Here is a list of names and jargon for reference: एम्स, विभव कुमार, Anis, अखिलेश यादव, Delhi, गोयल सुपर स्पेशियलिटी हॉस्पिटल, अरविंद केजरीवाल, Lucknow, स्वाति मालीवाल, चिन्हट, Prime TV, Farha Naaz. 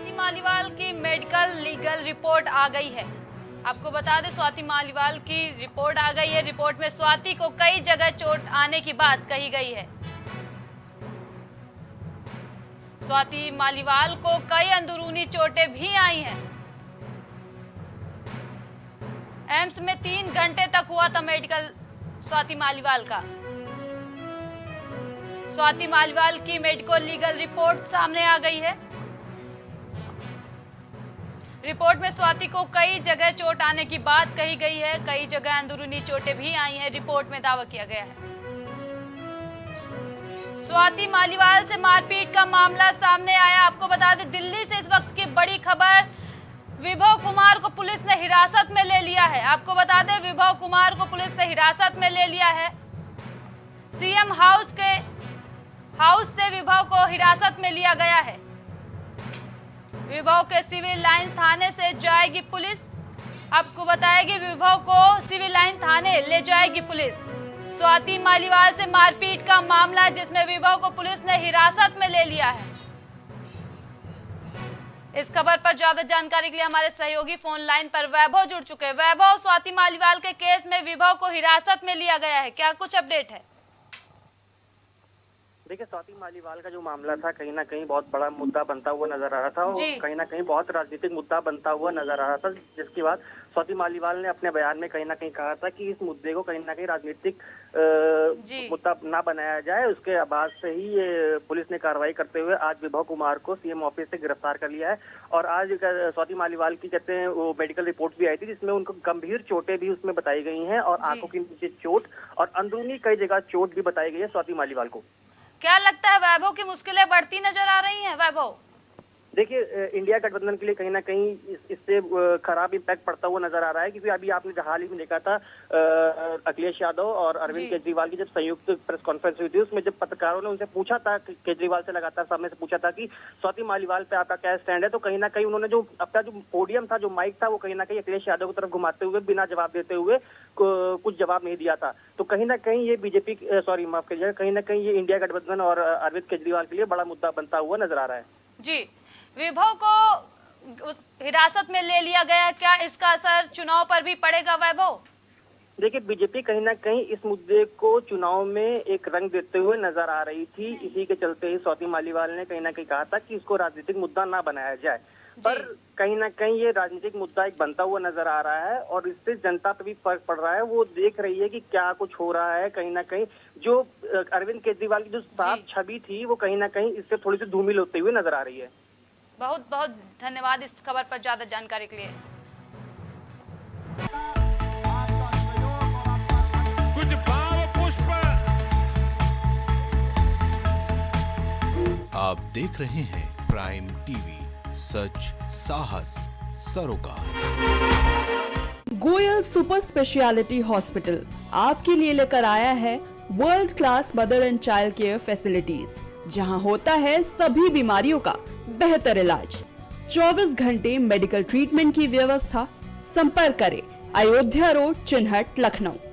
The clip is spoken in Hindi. स्वाति मालीवाल की मेडिकल लीगल रिपोर्ट आ गई है। आपको बता दें, स्वाति मालीवाल की रिपोर्ट आ गई है। रिपोर्ट में स्वाति को कई जगह चोट आने की बात कही गई है। स्वाति मालीवाल को कई अंदरूनी चोटें भी आई हैं। एम्स में 3 घंटे तक हुआ था मेडिकल स्वाति मालीवाल का। स्वाति मालीवाल की मेडिकल लीगल रिपोर्ट सामने आ गई है। रिपोर्ट में स्वाति को कई जगह चोट आने की बात कही गई है। कई जगह अंदरूनी चोटें भी आई हैं, रिपोर्ट में दावा किया गया है। स्वाति मालीवाल से मारपीट का मामला सामने आया। आपको बता दें, दिल्ली से इस वक्त की बड़ी खबर, विभव कुमार को पुलिस ने हिरासत में ले लिया है। आपको बता दें, विभव कुमार को पुलिस ने हिरासत में ले लिया है। सीएम हाउस से विभव को हिरासत में लिया गया है। विभव के सिविल लाइन थाने से जाएगी पुलिस। आपको बताएगी, विभव को सिविल लाइन थाने ले जाएगी पुलिस। स्वाति मालीवाल से मारपीट का मामला, जिसमें विभव को पुलिस ने हिरासत में ले लिया है। इस खबर पर ज्यादा जानकारी के लिए हमारे सहयोगी फोन लाइन पर वैभव जुड़ चुके हैं। वैभव, स्वाति मालीवाल के केस में विभव को हिरासत में लिया गया है, क्या कुछ अपडेट है? देखिए, स्वाति मालीवाल का जो मामला था, कहीं ना कहीं बहुत बड़ा मुद्दा बनता हुआ नजर आ रहा था और कहीं ना कहीं बहुत राजनीतिक मुद्दा बनता हुआ नजर आ रहा था, जिसके बाद स्वाति मालीवाल ने अपने बयान में कहीं ना कहीं कहा था कि इस मुद्दे को कहीं ना कहीं राजनीतिक मुद्दा ना बनाया जाए। उसके बाद से ही पुलिस ने कार्रवाई करते हुए आज विभव कुमार को सीएम ऑफिस से गिरफ्तार कर लिया है। और आज स्वाति मालीवाल की, कहते हैं, वो मेडिकल रिपोर्ट भी आई थी, जिसमें उनको गंभीर चोटें भी उसमें बताई गई हैं और आंखों के नीचे चोट और अंदरूनी कई जगह चोट भी बताई गई है स्वाति मालीवाल को। क्या लगता है वैभव की मुश्किलें बढ़ती नजर आ रही हैं? वैभव, देखिए, इंडिया गठबंधन के लिए कहीं ना कहीं इससे खराब इम्पैक्ट पड़ता हुआ नजर आ रहा है, क्योंकि अभी आपने हाल ही में देखा था अखिलेश यादव और अरविंद केजरीवाल की जब संयुक्त प्रेस कॉन्फ्रेंस हुई थी, उसमें जब पत्रकारों ने उनसे पूछा था, केजरीवाल से लगातार सामने से पूछा था कि स्वाति मालीवाल पे आपका क्या स्टैंड है, तो कहीं ना कहीं उन्होंने जो अपना जो पोडियम था, जो माइक था, वो कहीं ना कहीं अखिलेश यादव की तरफ घुमाते हुए बिना जवाब देते हुए कुछ जवाब नहीं दिया था। तो कहीं ना कहीं ये बीजेपी, सॉरी माफ कीजिएगा, कहीं ना कहीं ये इंडिया गठबंधन और अरविंद केजरीवाल के लिए बड़ा मुद्दा बनता हुआ नजर आ रहा है। जी, विभव को हिरासत में ले लिया गया, क्या इसका असर चुनाव पर भी पड़ेगा? वैभव, देखिए, बीजेपी कहीं ना कहीं इस मुद्दे को चुनाव में एक रंग देते हुए नजर आ रही थी। इसी के चलते ही स्वाति मालीवाल ने कहीं ना कहीं कहा था कि इसको राजनीतिक मुद्दा ना बनाया जाए, पर कहीं ना कहीं ये राजनीतिक मुद्दा एक बनता हुआ नजर आ रहा है और इससे जनता पर भी फर्क पड़ रहा है। वो देख रही है कि क्या कुछ हो रहा है। कहीं ना कहीं जो अरविंद केजरीवाल की जो साफ छवि थी, वो कहीं ना कहीं इससे थोड़ी सी धूमिल होते हुए नजर आ रही है। बहुत बहुत धन्यवाद इस खबर पर ज्यादा जानकारी के लिए। कुछ भाव पुष्प आप देख रहे हैं प्राइम टीवी, सच साहस सरोकार। गोयल सुपर स्पेशियलिटी हॉस्पिटल आपके लिए लेकर आया है world class mother and child care facilities, जहां होता है सभी बीमारियों का बेहतर इलाज। 24 घंटे मेडिकल ट्रीटमेंट की व्यवस्था। संपर्क करें, अयोध्या रोड, चिन्हट, लखनऊ।